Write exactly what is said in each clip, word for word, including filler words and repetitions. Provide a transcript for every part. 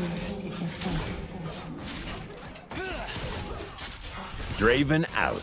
Blessed is your faith. Draven out.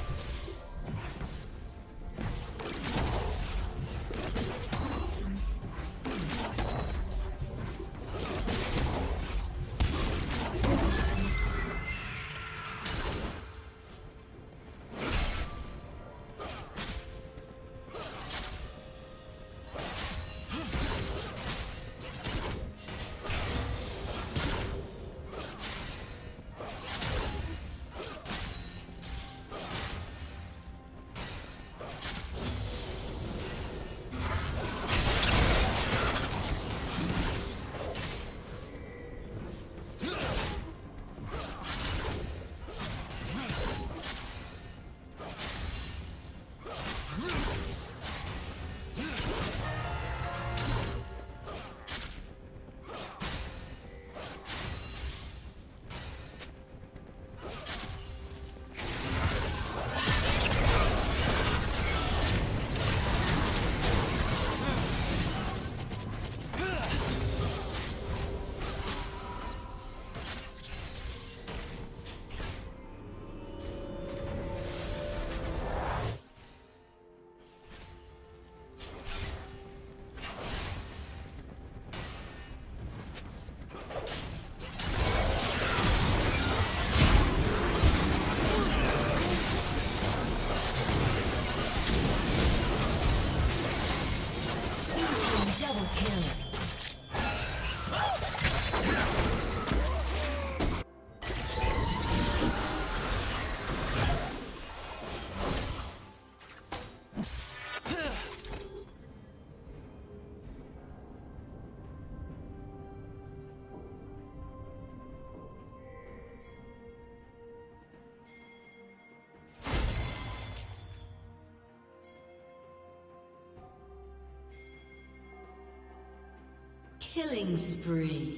Killing spree.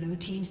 Red team's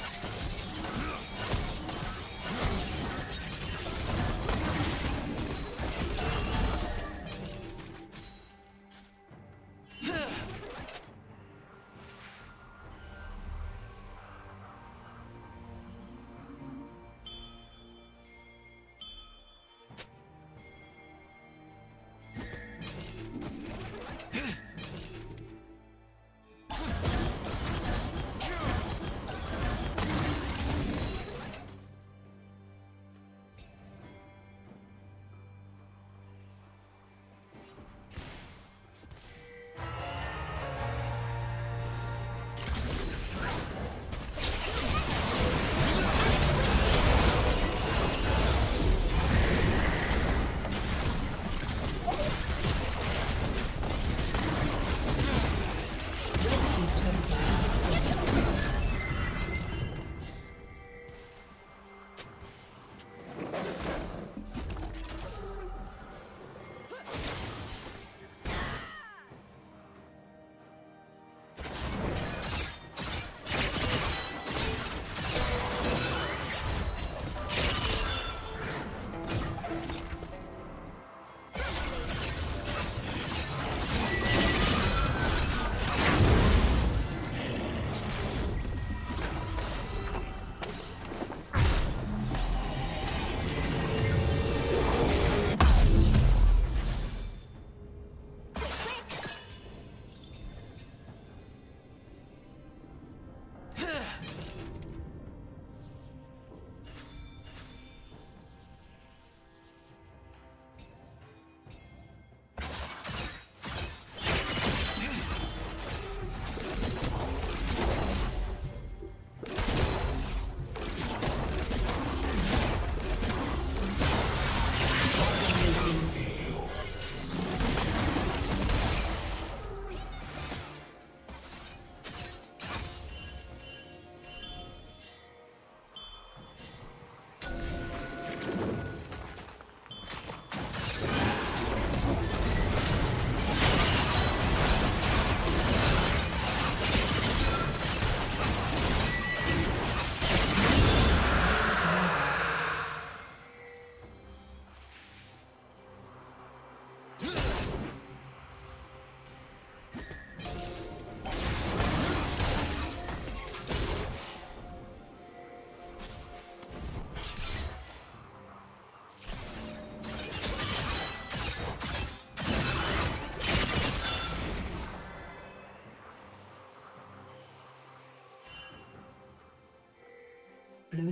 Blue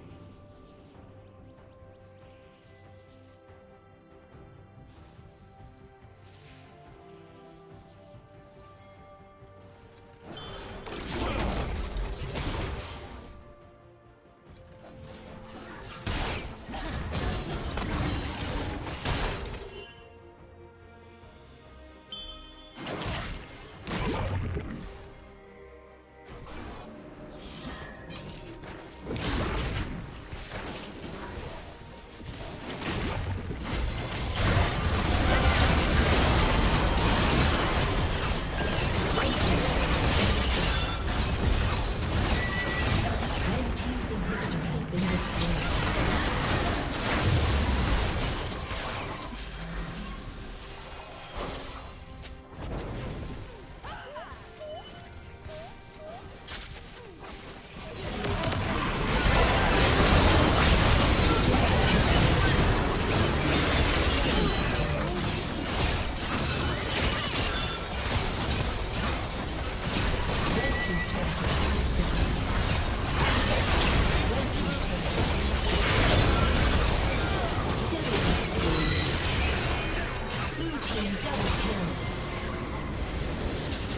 Double kill.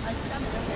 A summoner